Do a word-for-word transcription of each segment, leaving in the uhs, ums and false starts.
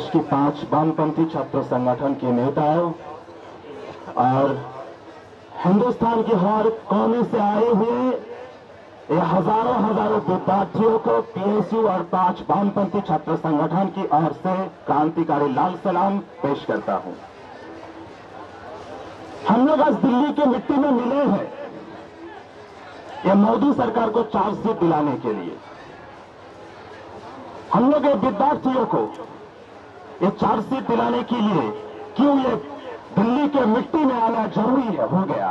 देश की पांच वामपंथी छात्र संगठन के नेताओं और हिंदुस्तान के हर कोने से आए हुए हजारों हजारों विद्यार्थियों को पीएसयू और पांच वामपंथी छात्र संगठन की ओर से क्रांतिकारी लाल सलाम पेश करता हूं। हम लोग आज दिल्ली की मिट्टी में मिले हैं ये मोदी सरकार को चार सीट दिलाने के लिए। हम लोग ये विद्यार्थियों को ये चार सीट दिलाने के लिए क्यों ये दिल्ली के मिट्टी में आना जरूरी है हो गया,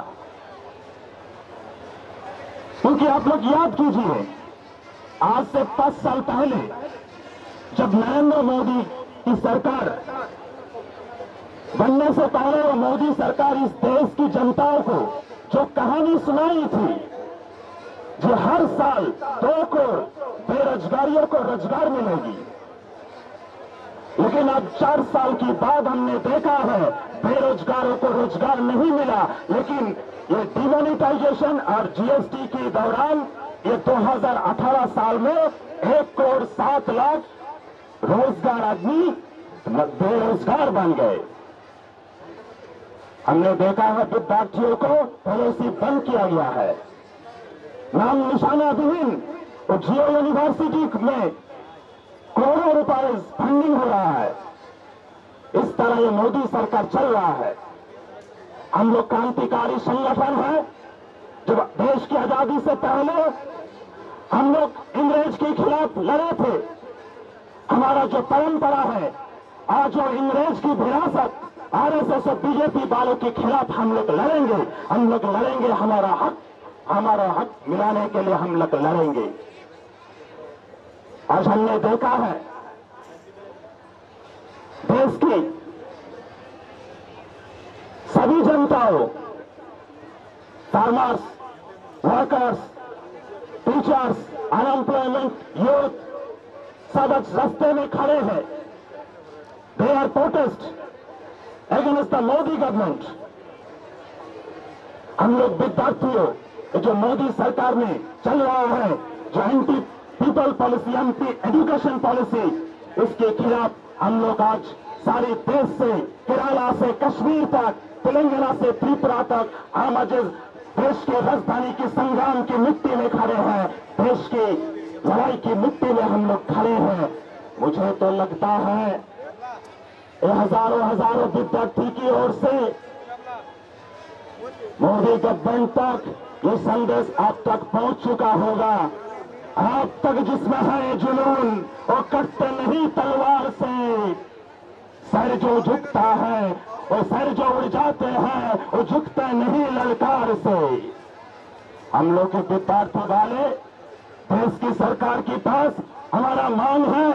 क्योंकि आप लोग याद कीजिए आज से पांच साल पहले जब नरेंद्र मोदी की सरकार बनने से पहले वो मोदी सरकार इस देश की जनताओं को जो कहानी सुनाई थी जो हर साल दो करोड़ बेरोजगारियों को रोजगार मिलेगी, लेकिन अब चार साल के बाद हमने देखा है बेरोजगारों को रोजगार नहीं मिला, लेकिन ये डिमोनिटाइजेशन और जीएसटी के दौरान ये दो हज़ार अठारह साल में एक करोड़ सात लाख रोजगार आदमी बेरोजगार बन गए। हमने देखा है विद्यार्थियों को पॉलिसी बंद किया गया है, नाम निशाना विहीन और जियो यूनिवर्सिटी में करोड़ों रुपए फंडिंग हो रहा है। इस तरह ये मोदी सरकार चल रहा है। हम लोग क्रांतिकारी संगठन है, जब देश की आजादी से पहले हम लोग इंग्रज के खिलाफ लड़े थे। हमारा जो परंपरा है आज वो इंग्रज की विरासत आरएसएस और बीजेपी वालों के खिलाफ हम लोग लड़ेंगे, हम लोग लड़ेंगे हमारा हक हमारा हक मिलाने के लिए हम लोग लड़ेंगे। आज हमने देखा है देश की सभी जनताओं farmers workers teachers unemployment youth सब रास्ते में खड़े हैं। They are protest against the Modi government. हम लोग विद्यार्थियों जो मोदी सरकार में चल रहा है जो anti people policy anti education policy इसके खिलाफ हम लोग आज सारे देश से केरला से कश्मीर तक तेलंगाना से त्रिपुरा तक हम आज देश के राजधानी के संग्राम की मिट्टी में खड़े हैं, देश की लड़ाई की मिट्टी में हम लोग खड़े हैं। मुझे तो लगता है ये हजारों हजारों विद्यार्थी की ओर से मोदी गवर्नमेंट तक ये संदेश आप तक पहुंच चुका होगा। आप तक जिसमें है जुनून वो कटते नहीं तलवार से, सर जो झुकता है वो सर जो उड़ जाते हैं वो झुकते नहीं ललकार से। हम लोग के विद्यार्थी वाले देश की सरकार के पास हमारा मांग है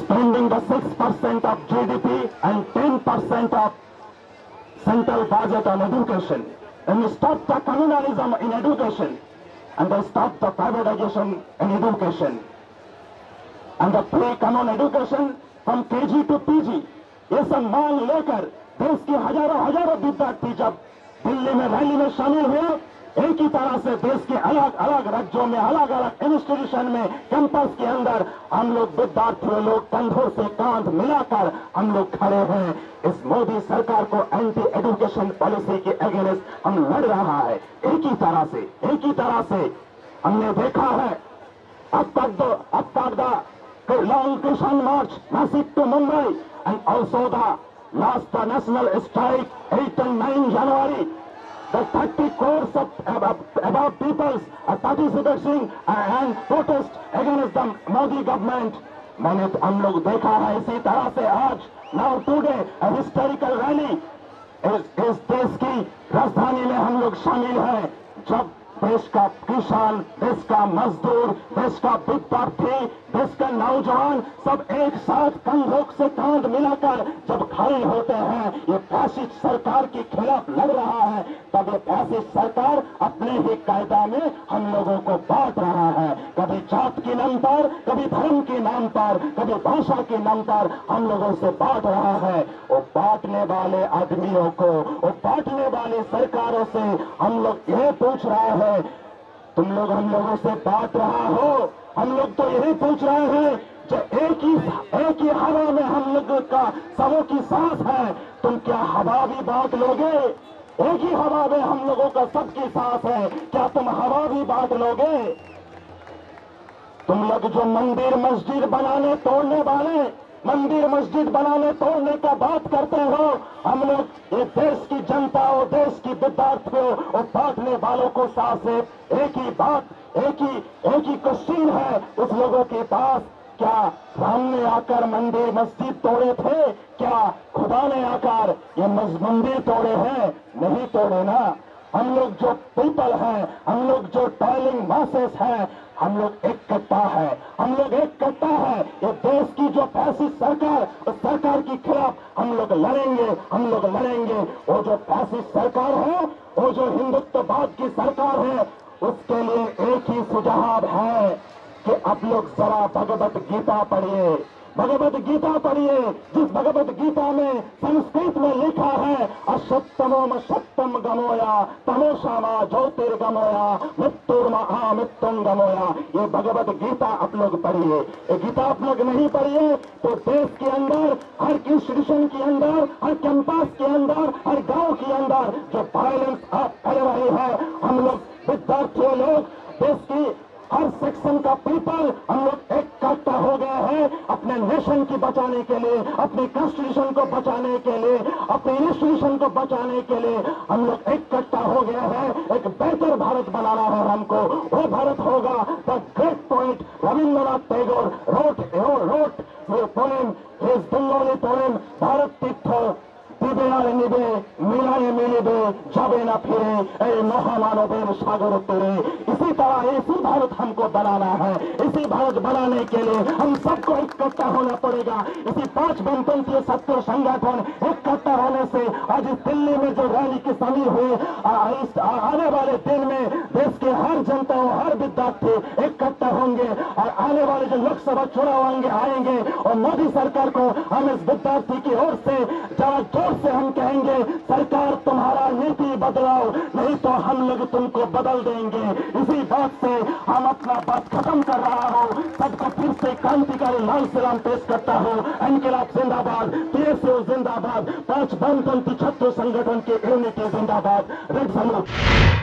spending the six percent of GDP and ten percent of central budget on education and stop the communalism in education and stop the privatization in education and the pre-common education from K G to P G। ये सब मांग लेकर देश के हजारों हजारों विद्यार्थी जब दिल्ली में रैली में शामिल हुए, एक ही तरह से देश के अलग अलग राज्यों में अलग अलग इंस्टीट्यूशन में कैंपस के अंदर हम लोग विद्यार्थियों लोग कंधों से कांध मिलाकर हम लोग खड़े हैं। इस मोदी सरकार को एंटी एजुकेशन पॉलिसी के अगेंस्ट हम लड़ रहा है। एक ही तरह से एक ही तरह से हमने देखा है अब तक दो अब तक द लॉन्ग किसान march Nashik to Mumbai and also the last the national strike eight and nine January The thirty crores of above, above peoples are participating and protest against the Modi government। मैंने हम लोग देखा है इसी तरह से आज now today a historical rally इस, इस देश की राजधानी में हम लोग शामिल हैं। जब देश का किसान देश का मजदूर देश का विद्यार्थी देश का नौजवान सब एक साथ कंधों से कांध मिलाकर जब खड़े होते हैं ये फैसिस्ट सरकार के खिलाफ लड़ रहा है, तब ये फैसिस्ट सरकार अपने ही कायदा में हम लोगों को बांट रहा है। कभी जात के नाम पर कभी धर्म के नाम पर कभी भाषा के नाम पर हम लोगों से बांट रहा है। वो बांटने वाले आदमियों को वो बांटने वाले सरकारों से हम लोग ये पूछ रहे हैं तुम लोग हम लोगों से बांट रहा हो, हम लोग तो यही पूछ रहे हैं जो एक ही एक ही हवा में हम लोगों का सबों की सांस है, तुम क्या हवा भी बांट लोगे? एक ही हवा में हम लोगों का सबकी सांस है, क्या तुम हवा भी बांट लोगे? तुम लोग जो मंदिर मस्जिद बनाने तोड़ने वाले मंदिर मस्जिद बनाने तोड़ने का बात करते हो, हम लोग ये देश की जनता और देश की विद्यार्थियों और बांटने वालों को साथ से एक ही बात एक ही एक ही क्वेश्चन है उस लोगों के पास, क्या राम ने आकर मंदिर मस्जिद तोड़े थे? क्या खुदा ने आकर ये मंदिर तोड़े हैं? नहीं तोड़े ना। हम लोग जो पीपल हैं, हम लोग जो टॉयलिंग मासेस हैं, हम लोग एक कट्टा है, हम लोग एक कट्टा है। ये देश की जो फैसिस्ट सरकार, उस सरकार के खिलाफ हम लोग लड़ेंगे, हम लोग लड़ेंगे। वो जो फैसिस्ट सरकार है, वो जो हिंदुत्ववाद की सरकार है, उसके लिए एक ही सुझाव है कि आप लोग जरा भगवत गीता पढ़िए, भगवत गीता पढ़िए, जिस भगवत गीता में संस्कृत में लिखा है अश्वत्थमोम सप्तम गमोया तमोशामा ज्योतिर्गमोया मृत्युर्मा मृत्युम गमोया। ये भगवत गीता आप लोग पढ़िए। ये गीता आप लोग नहीं पढ़िए तो देश के अंदर, हर इंस्टीट्यूशन के अंदर, हर कैंपस के अंदर, हर गांव के अंदर जो वायलेंस आप फैल रही है, हम लोग विद्यार्थियों लोग देश की हर सेक्शन का पीपल हम लोग एक इकट्ठा हो गए हैं अपने नेशन की बचाने के लिए, अपने कॉन्स्टिट्यूशन को बचाने के लिए, अपने इंस्टीट्यूशन को बचाने के लिए हम लोग एक इकट्ठा हो गए हैं। एक बेहतर भारत बनाना है हमको, वो भारत होगा the great point Rabindranath Tagore wrote wrote ये पोएम, इस बंगाली पोएम भारत तीर्थ दिवे आए निबे मिलाए मिलिबे जाबे ना फिरे ए महामानवेर सागर तेरे। इसी तरह इसी भारत हमको बनाना है। इसी भारत बनाने के लिए हम सबको इकट्ठा होना पड़ेगा। इसी पांच बनपंथी सत्तर संगठन इकट्ठा होने से आज दिल्ली में जो रैली की शामिल हुई, आने वाले दिन में देश के हर जनता और हर विद्यार्थी इकट्ठा होंगे और आने वाले जो लोकसभा चुनाव आएंगे आएंगे और मोदी सरकार को हम इस विद्यार्थी की ओर से जरा जोर से हम कहेंगे, सरकार तुम्हारा नीति बदलाओ नहीं तो हम लोग तुमको बदल देंगे। इसी बात से हम अपना बात खत्म कर रहा हूँ। सबको फिर से क्रांतिकारी लाल सलाम पेश करता हूँ। इनकलाब जिंदाबाद, पीएसयू जिंदाबाद, पांच बनपंथी छात्र संगठन के यूनिटी जिंदाबाद। Red salute.